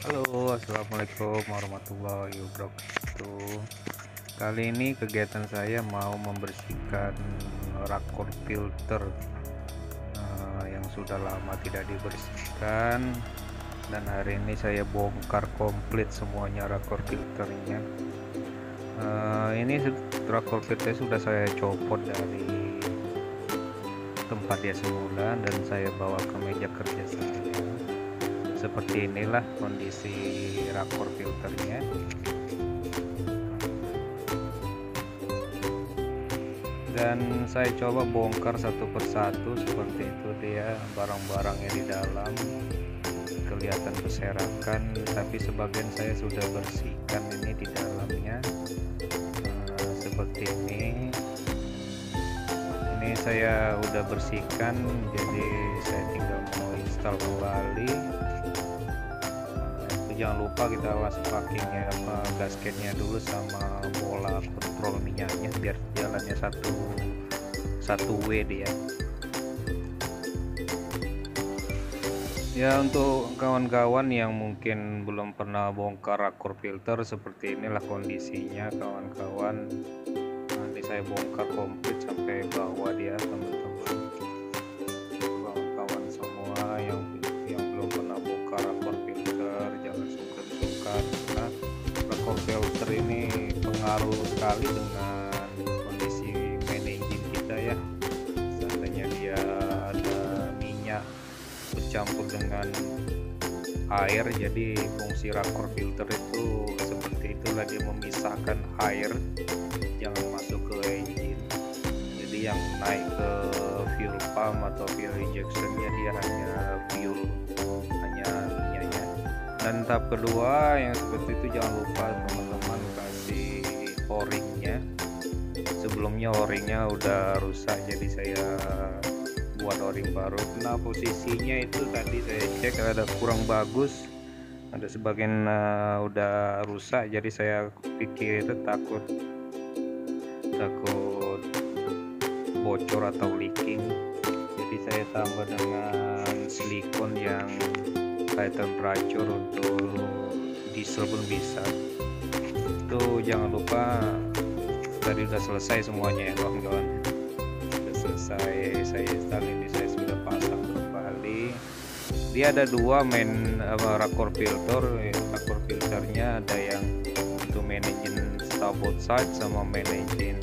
Halo, assalamualaikum warahmatullahi wabarakatuh. Kali ini kegiatan saya mau membersihkan Racor filter yang sudah lama tidak dibersihkan, dan hari ini saya bongkar komplit semuanya Racor filternya. Ini Racor filter sudah saya copot dari tempat dia semula dan saya bawa ke meja kerja saya. Seperti inilah kondisi Racor filternya. Dan saya coba bongkar satu persatu seperti itu dia barang-barangnya di dalam. Kelihatan berserakan, tapi sebagian saya sudah bersihkan ini di dalamnya. Seperti ini. Ini saya udah bersihkan, jadi saya tinggal mau install kembali. Jangan lupa kita masuk packingnya, gasketnya dulu sama bola kontrol minyaknya biar jalannya satu W dia. Ya, untuk kawan-kawan yang mungkin belum pernah bongkar Racor filter, seperti inilah kondisinya kawan-kawan. Nanti saya bongkar komplit sampai bawah dia, teman-teman. Kawan-kawan semua yang belum pernah bongkar Racor filter, jangan sungkan-sungkan karena Racor filter ini pengaruh sekali dengan kondisi main engine kita ya. Seandainya dia ada minyak bercampur dengan air, jadi fungsi Racor filter itu seperti itulah, dia memisahkan air jangan masuk ke engine. Jadi yang naik ke fuel pump atau fuel injectionnya dia hanya fuel, hanya minyaknya. Dan tahap kedua yang seperti itu, jangan lupa teman-teman kasih o-ringnya. Sebelumnya o-ringnya udah rusak, jadi saya buat o-ring baru. Nah, posisinya itu tadi saya cek ada kurang bagus, ada sebagian udah rusak, jadi saya pikir takut bocor atau leaking, jadi saya tambah dengan silikon yang high temperature. Untuk diesel pun bisa. Itu jangan lupa, tadi udah selesai semuanya ya kawan-kawan. Saya install ini, saya sudah pasang kembali. Dia ada dua main Racor filter. Racor filternya ada yang untuk managing starboard side sama managing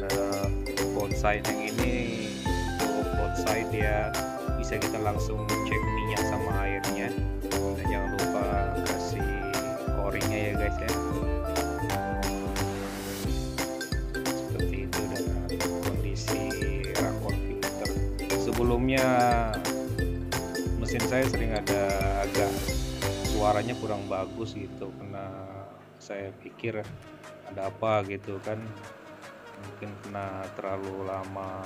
both side. Yang ini untuk both side ya, bisa kita langsung cek minyak sama airnya. Dan jangan lupa kasih o-ringnya ya guys ya. Seperti itu dengan kondisi filter. Sebelumnya mesin saya sering ada agak suaranya kurang bagus gitu, karena saya pikir ada apa gitu kan, mungkin karena terlalu lama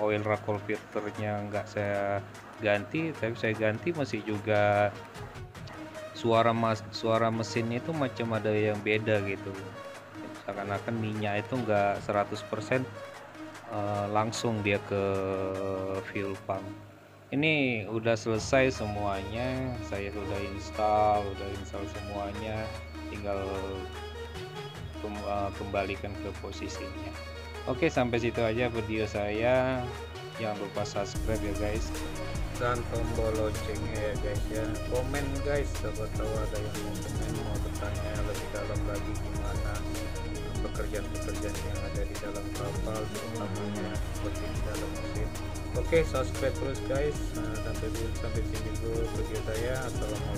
oil Racor filternya nggak saya ganti. Tapi saya ganti masih juga suara mesinnya itu macam ada yang beda gitu, seakan-akan minyak itu enggak 100% langsung dia ke fuel pump. Ini udah selesai semuanya, saya udah install semuanya, tinggal kembalikan ke posisinya. Oke, sampai situ aja video saya. Jangan lupa subscribe ya guys, dan tombol loncengnya ya guys ya. Komen guys, siapa tahu ada yang mau bertanya lebih dalam lagi gimana pekerjaan yang ada di dalam kapal, terutamanya seperti di dalam mesin. Oke, subscribe terus guys. Sampai sini dulu video saya. Assalamualaikum.